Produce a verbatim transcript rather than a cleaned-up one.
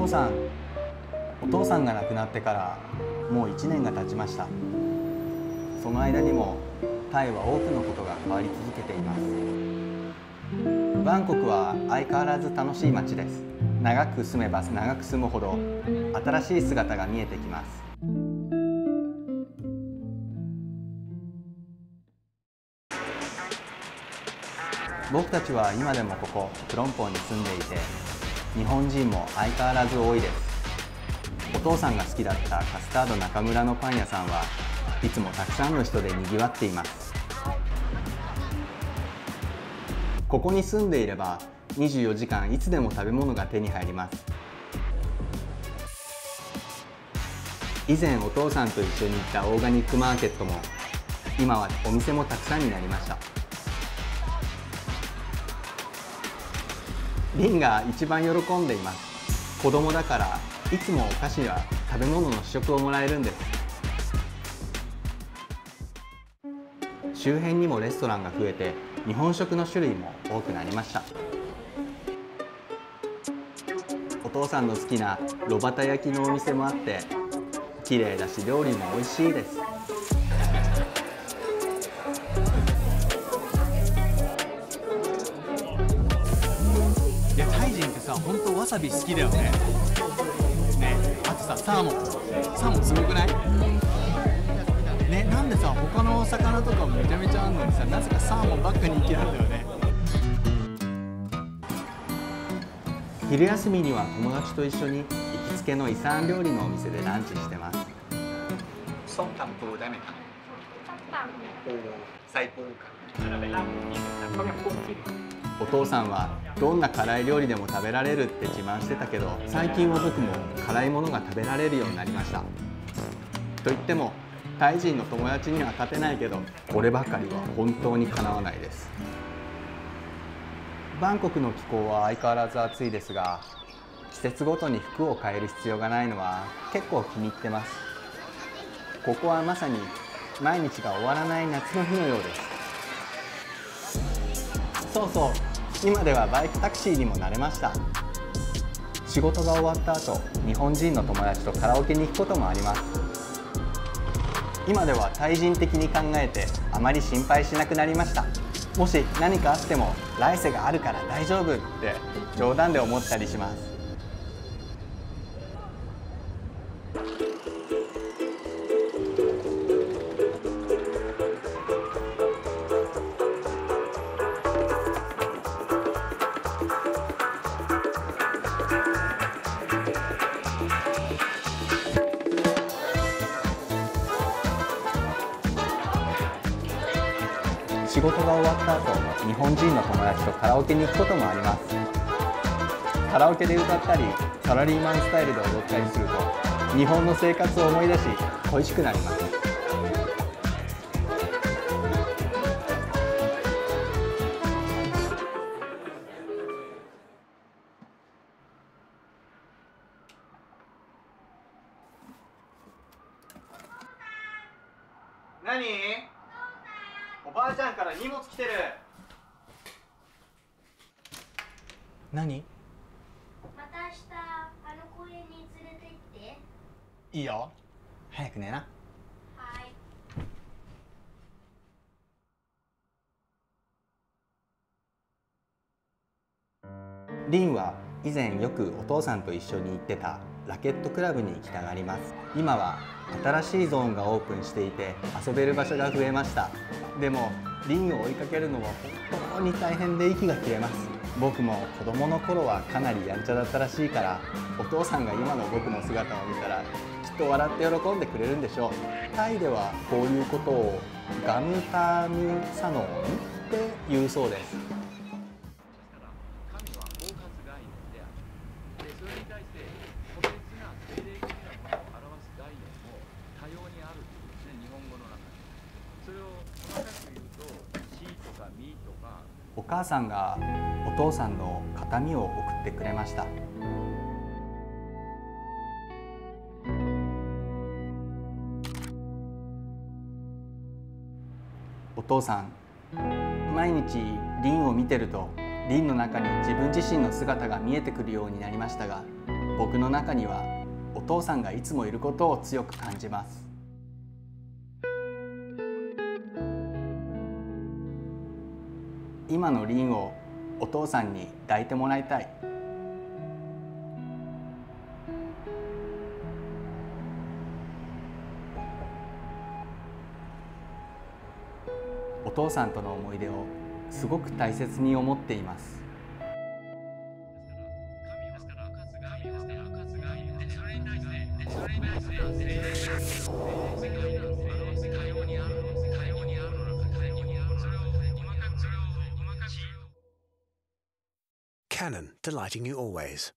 父さんお父さんが亡くなってからもういちねんが経ちました。その間にもタイは多くのことが変わり続けています。バンコクは相変わらず楽しい街です。長く住めば長く住むほど新しい姿が見えてきます。僕たちは今でもここプロンポンに住んでいて、日本人も相変わらず多いです。お父さんが好きだったカスタード中村のパン屋さんはいつもたくさんの人でにぎわっています。ここに住んでいればにじゅうよじかんいつでも食べ物が手に入ります。以前お父さんと一緒に行ったオーガニックマーケットも今はお店もたくさんになりました。リンが一番喜んでいます。子供だからいつもお菓子や食べ物の試食をもらえるんです。周辺にもレストランが増えて日本食の種類も多くなりました。お父さんの好きな炉端焼きのお店もあって綺麗だし料理も美味しいです。本当わさび好きだよね。ね、あとさサーモン、サーモンすごくない？ね、なんでさ他のお魚とかもめちゃめちゃあるのにさ、なぜかサーモンばっか人気なんだよね。昼休みには友達と一緒に行きつけの遺産料理のお店でランチしてます。ソンタンプーだめか。最高か。お父さんはどんな辛い料理でも食べられるって自慢してたけど、最近は僕も辛いものが食べられるようになりました。といってもタイ人の友達には勝てないけど、こればかりは本当にかなわないです。バンコクの気候は相変わらず暑いですが、季節ごとに服を変える必要がないのは結構気に入ってます。ここはまさに毎日が終わらない夏の日のようです。そうそう、今ではバイクタクシーにも慣れました。仕事が終わった後、日本人の友達とカラオケに行くこともあります。今では対人的に考えてあまり心配しなくなりました。もし何かあっても来世があるから大丈夫って冗談で思ったりします。仕事が終わった後、日本人の友達とカラオケに行くこともあります。カラオケで歌ったりサラリーマンスタイルで踊ったりすると、日本の生活を思い出し恋しくなります。何？おばあちゃんから荷物来てる。何？また明日あの公園に連れて行って。いいよ。早く寝な。はい。リンは以前よくお父さんと一緒に行ってたラケットクラブに行きたがります。今は新しいゾーンがオープンしていて遊べる場所が増えました。でもリンを追いかけるのも本当に大変で息が切れます。僕も子供の頃はかなりやんちゃだったらしいから、お父さんが今の僕の姿を見たらきっと笑って喜んでくれるんでしょう。タイではこういうことをガムタムサノンって言うそうです。お母さんがお父さんの形見を送ってくれました。お父さん、毎日リンを見てると、リンの中に自分自身の姿が見えてくるようになりましたが。僕の中にはお父さんがいつもいることを強く感じます。今の凛をお父さんに抱いてもらいたい。お父さんとの思い出をすごく大切に思っています。Canon, delighting you always.